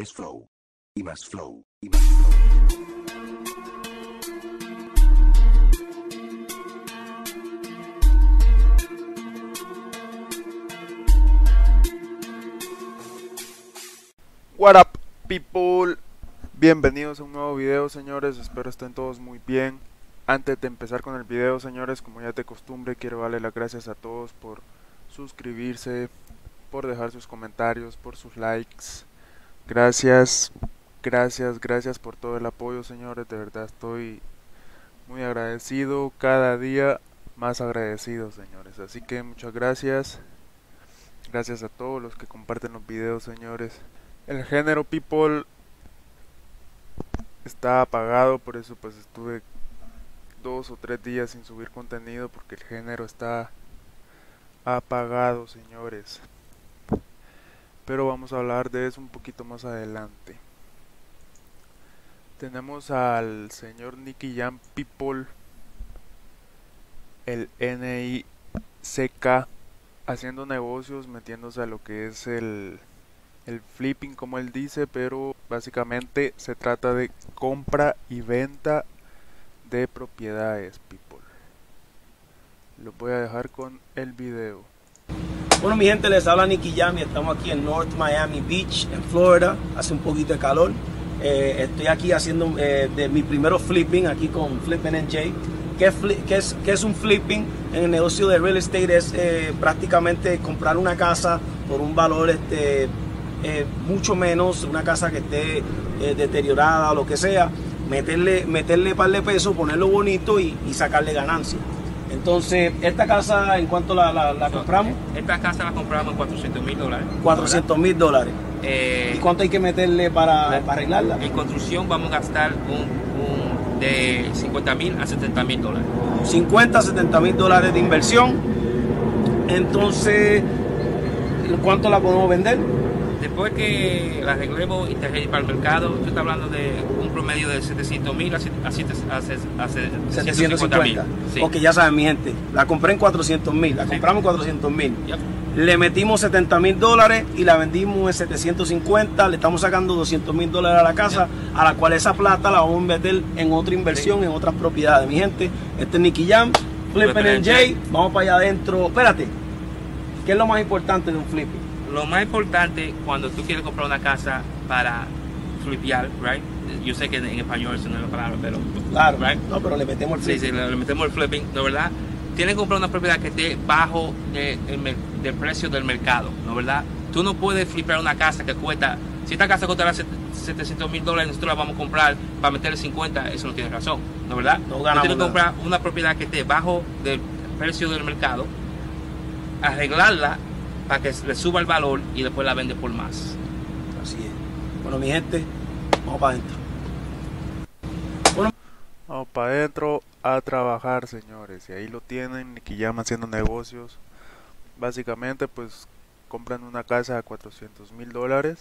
Es Flow y más Flow y más Flow. What up, people? Bienvenidos a un nuevo video, señores. Espero estén todos muy bien. Antes de empezar con el video, señores, como ya de costumbre, quiero darle las gracias a todos por suscribirse, por dejar sus comentarios, por sus likes. Gracias, gracias, gracias por todo el apoyo, señores. De verdad estoy muy agradecido, cada día más agradecido, señores. Así que muchas gracias. Gracias a todos los que comparten los videos, señores. El género people está apagado, por eso pues estuve 2 o 3 días sin subir contenido, porque el género está apagado, señores. Pero vamos a hablar de eso un poquito más adelante. Tenemos al señor Nicky Jam people, el NICK, haciendo negocios, metiéndose a lo que es el flipping, como él dice, pero básicamente se trata de compra y venta de propiedades, people. Lo voy a dejar con el video. Bueno, mi gente, les habla Nicky Jam. Estamos aquí en North Miami Beach, en Florida. Hace un poquito de calor. Estoy aquí haciendo de mi primero flipping aquí con Flip NJ. ¿Qué es un flipping? En el negocio de real estate es prácticamente comprar una casa por un valor mucho menos, una casa que esté deteriorada o lo que sea, meterle par de pesos, ponerlo bonito y sacarle ganancia. Entonces, esta casa, ¿en cuánto la compramos? Esta casa la compramos en $400,000. $400,000. ¿Y cuánto hay que meterle para arreglarla? En construcción vamos a gastar un de $50,000 a $70,000. $50,000 a $70,000 de inversión. Entonces, ¿cuánto la podemos vender? Después que la arreglemos y te arregles para el mercado, tú estás hablando de un promedio de $700,000 a $750,000. Sí. Ok, ya saben, mi gente, la compré en $400,000, la compramos en $400,000. Yep. Le metimos $70,000 y la vendimos en 750, le estamos sacando $200,000 a la casa, a la cual esa plata la vamos a meter en otra inversión, en otras propiedades, mi gente. Este es Nicky Jam, Flip NJ, vamos para allá adentro. Espérate, ¿qué es lo más importante de un flipping? Lo más importante cuando tú quieres comprar una casa para flipear, right? Yo sé que en español eso no es la palabra, pero... Claro, right? No, pero le metemos el flipping. Sí, le metemos el flipping, ¿no, verdad? Tienes que comprar una propiedad que esté bajo del precio del mercado, ¿no, verdad? Tú no puedes flipear una casa que cuesta... Si esta casa costará $700,000, nosotros la vamos a comprar para meterle 50, eso no tiene razón, ¿no, verdad? No ganamos. Tienes que comprar una propiedad que esté bajo del precio del mercado, arreglarla, para que le suba el valor y después la vende por más. Así es. Bueno, mi gente, vamos para adentro. Bueno. Vamos para adentro a trabajar, señores. Y ahí lo tienen, Nicky Jam haciendo negocios. Básicamente, pues, compran una casa a $400,000.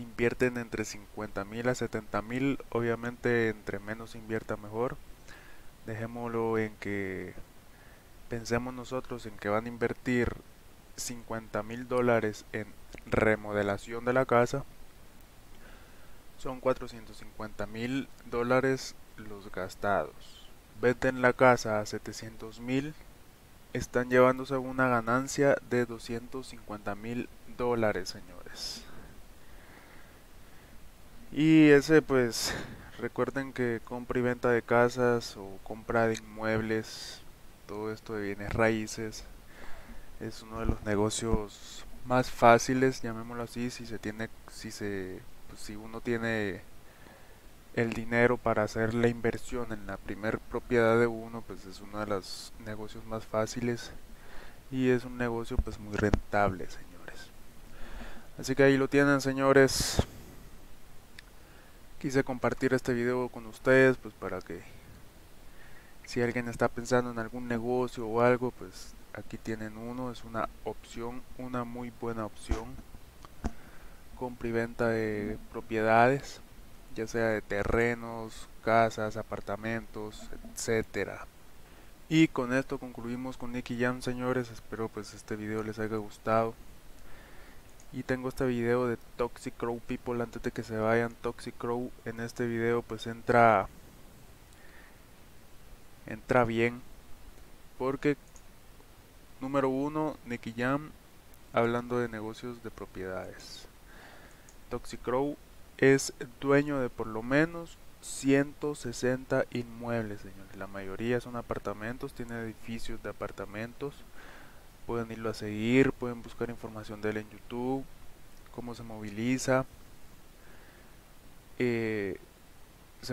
Invierten entre $50,000 a $70,000. Obviamente, entre menos invierta, mejor. Dejémoslo en que pensemos nosotros en que van a invertir $50,000 en remodelación de la casa. Son $450,000 los gastados. Venden la casa a $700,000. Están llevándose una ganancia de $250,000, señores. Y ese, pues, recuerden que compra y venta de casas o compra de inmuebles, todo esto de bienes raíces, es uno de los negocios más fáciles, llamémoslo así, si uno tiene el dinero para hacer la inversión en la primera propiedad de uno, pues es uno de los negocios más fáciles y es un negocio pues muy rentable, señores. Así que ahí lo tienen, señores. Quise compartir este video con ustedes pues para que si alguien está pensando en algún negocio o algo, pues aquí tienen uno, es una opción, una muy buena opción. Compra y venta de propiedades, ya sea de terrenos, casas, apartamentos, etcétera. Y con esto concluimos con Nicky Jam, señores. Espero pues este video les haya gustado. Y tengo este video de Toxic Crow People. Antes de que se vayan, Toxic Crow en este video pues entra bien, porque número uno, Nicky Jam hablando de negocios de propiedades. Toxic Crow es dueño de por lo menos 160 inmuebles, señores. La mayoría son apartamentos, tiene edificios de apartamentos. Pueden irlo a seguir, pueden buscar información de él en YouTube, cómo se moviliza. Se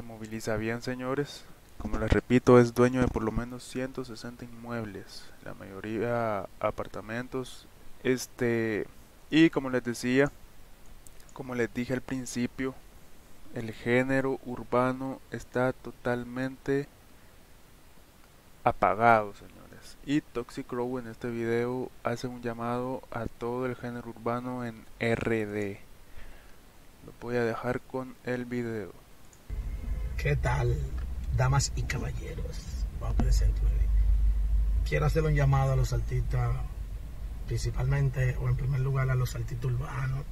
moviliza bien, señores. Como les repito, es dueño de por lo menos 160 inmuebles, la mayoría apartamentos. Y como les dije al principio, el género urbano está totalmente apagado, señores. Y Toxic Crow en este video hace un llamado a todo el género urbano en RD. Lo voy a dejar con el video. ¿Qué tal, damas y caballeros? Voy a presentarme. Quiero hacer un llamado a los artistas, principalmente o en primer lugar a los artistas urbanos,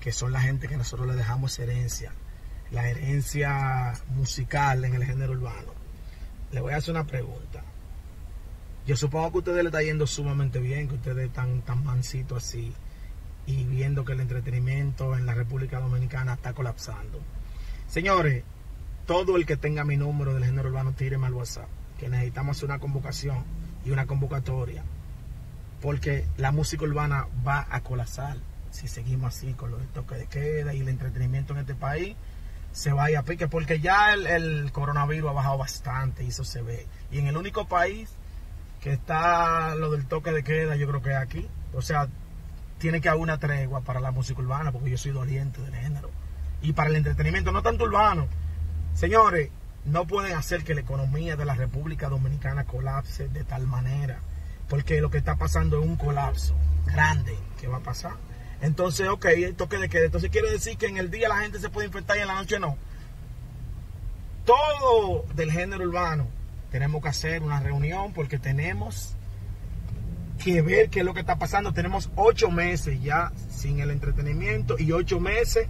que son la gente que nosotros le dejamos herencia, la herencia musical en el género urbano. Le voy a hacer una pregunta. Yo supongo que a ustedes les está yendo sumamente bien, que ustedes están tan mansitos así, y viendo que el entretenimiento en la República Dominicana está colapsando. Señores, todo el que tenga mi número del género urbano, tíreme al WhatsApp, que necesitamos hacer una convocación y una convocatoria, porque la música urbana va a colapsar si seguimos así con los toques de queda y el entretenimiento en este país. Se va a ir a pique, porque ya el coronavirus ha bajado bastante y eso se ve. Y en el único país que está lo del toque de queda, yo creo que es aquí. O sea, tiene que haber una tregua para la música urbana, porque yo soy doliente del género, y para el entretenimiento, no tanto urbano. Señores, no pueden hacer que la economía de la República Dominicana colapse de tal manera, porque lo que está pasando es un colapso grande que va a pasar. Entonces, ok, el toque de queda. Entonces quiere decir que en el día la gente se puede infectar y en la noche no. Todo del género urbano tenemos que hacer una reunión, porque tenemos que ver qué es lo que está pasando. Tenemos 8 meses ya sin el entretenimiento y 8 meses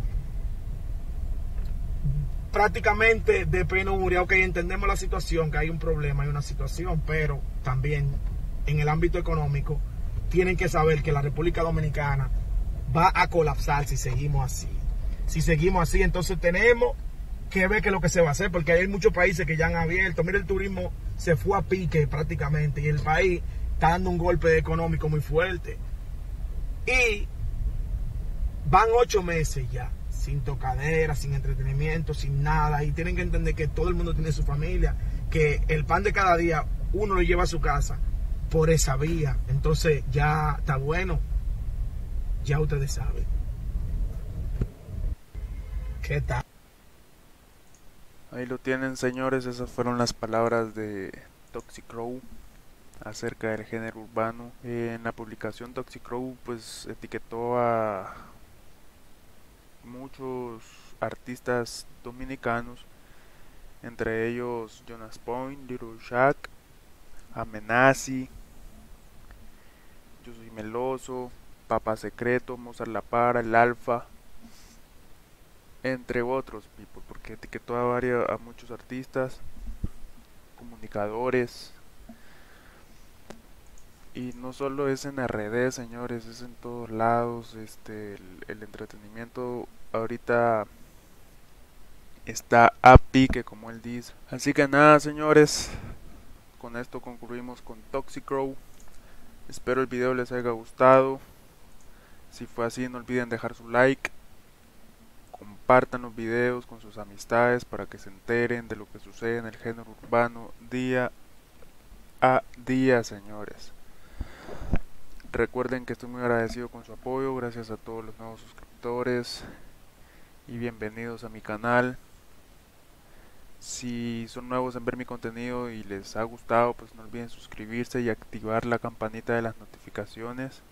prácticamente de penuria. Ok, entendemos la situación, que hay un problema, hay una situación, pero también en el ámbito económico tienen que saber que la República Dominicana va a colapsar si seguimos así. Si seguimos así, entonces tenemos que ver qué es lo que se va a hacer, porque hay muchos países que ya han abierto. Mira, el turismo se fue a pique prácticamente, y el país está dando un golpe económico muy fuerte. Y van 8 meses ya sin tocadera, sin entretenimiento, sin nada. Y tienen que entender que todo el mundo tiene su familia, que el pan de cada día uno lo lleva a su casa por esa vía. Entonces ya está bueno. Ya ustedes saben. ¿Qué tal? Ahí lo tienen, señores. Esas fueron las palabras de Toxic Crow acerca del género urbano. En la publicación, Toxic Crow pues etiquetó a muchos artistas dominicanos, entre ellos Jonas Point, Little Shack, Amenazi, Yo Soy Meloso, Papa Secreto, Mozart La Para, El Alfa, entre otros, people, porque etiquetó a muchos artistas, comunicadores. Y no solo es en RD, señores, es en todos lados. El entretenimiento ahorita está a pique, como él dice. Así que nada, señores, con esto concluimos con Toxic Crow. Espero el video les haya gustado. Si fue así, no olviden dejar su like, compartan los videos con sus amistades para que se enteren de lo que sucede en el género urbano día a día, señores. Recuerden que estoy muy agradecido con su apoyo, gracias a todos los nuevos suscriptores y bienvenidos a mi canal. Si son nuevos en ver mi contenido y les ha gustado, pues no olviden suscribirse y activar la campanita de las notificaciones,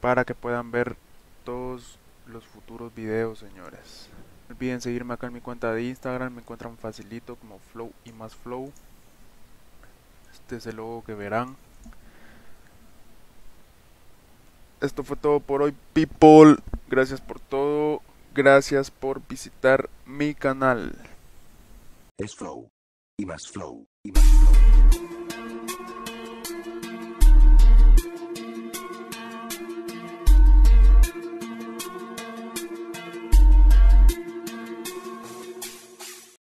para que puedan ver todos los futuros videos, señores. No olviden seguirme acá en mi cuenta de Instagram. Me encuentran facilito como Flow y más Flow. Este es el logo que verán. esto fue todo por hoy, people. Gracias por todo. Gracias por visitar mi canal. Es Flow y más Flow.